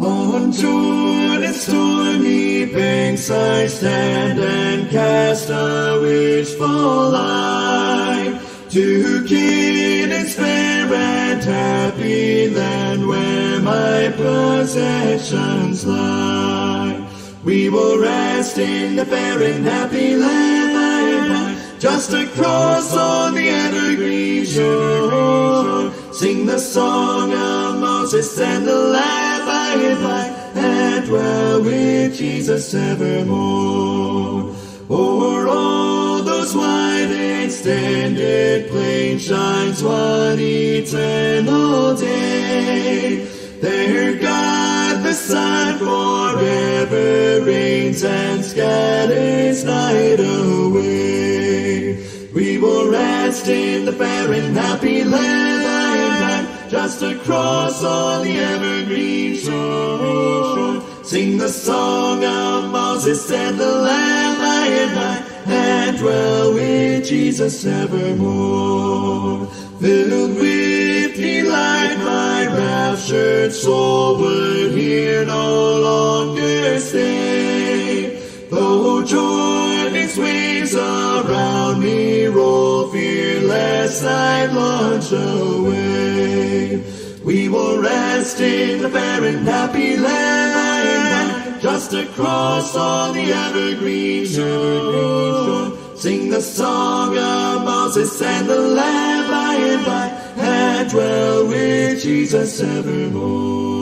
On Jordan's stormy banks I stand and cast a wishful eye to kin and fair and happy land where my possessions lie. We will rest in the fair and happy land, just across on the evergreen shore. Sing the song of Moses and the Lamb, and dwell with Jesus evermore. O'er all those wide extended plains shines one eternal day. There God the Son forever reigns and scatters night away. We will rest in the fair and happy land, just across on the evergreen shore. Sing the song of Moses and the Lamb, and dwell with Jesus evermore. Filled with delight, my raptured soul would here no longer stay. Though Jordan's waves around me roll fearless, I launch away. We will rest in the fair and happy land, just across on the evergreen shore. Sing the song of Moses and the Lamb, and dwell with Jesus evermore.